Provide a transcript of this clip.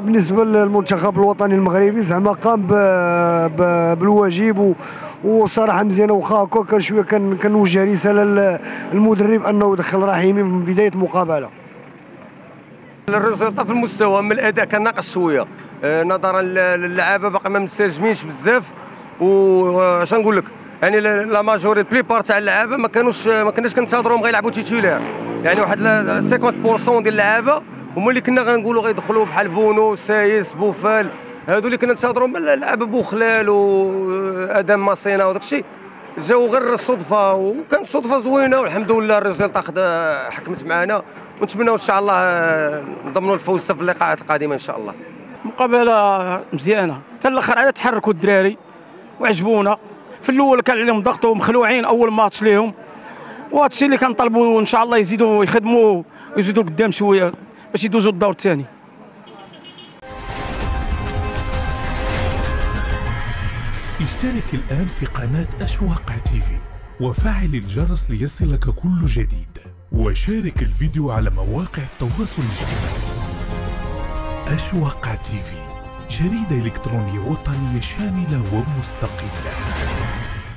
بالنسبه للمنتخب الوطني المغربي زعما قام بالواجب، وصراحه مزيانه. واخا هكا كان شويه كنوجه رساله للمدرب انه يدخل رحيمي من بدايه المقابله. الريزلت في المستوى، من الاداء كان ناقص شويه نظرا للعابه باقي ما مستجمينش بزاف. وعشان نقول لك يعني لا ماجوري بلي بار تاع اللعابه ما كناش كنتظرهم غيلعبوا تيتولير، يعني واحد 50% ديال اللعابه هما اللي كنا غنقولوا غيدخلوا بحال بونو، سايس، بوفال، هادو اللي كنا نتهضروا لعابه بوخلال وادم ماسينا وداك الشيء، جاو غير الصدفه، وكانت صدفه زوينه والحمد لله الريزلت حكمت معنا، ونتمناو ان شاء الله نضمنوا الفوز في اللقاءات القادمه ان شاء الله. مقابله مزيانه حتى الاخر، عاد تحركوا الدراري وعجبونا. في الاول كان عليهم ضغط ومخلوعين اول ماتش ليهم، وهذا الشيء اللي كنطلبوا ان شاء الله يزيدوا يخدموا ويزيدوا قدام شويه باش يدوزوا الدور الثاني. اشترك الآن في قناة آش واقع تيفي وفعل الجرس ليصلك كل جديد، وشارك الفيديو على مواقع التواصل الاجتماعي. آش واقع تيفي، جريدة إلكترونية وطنية شاملة ومستقلة.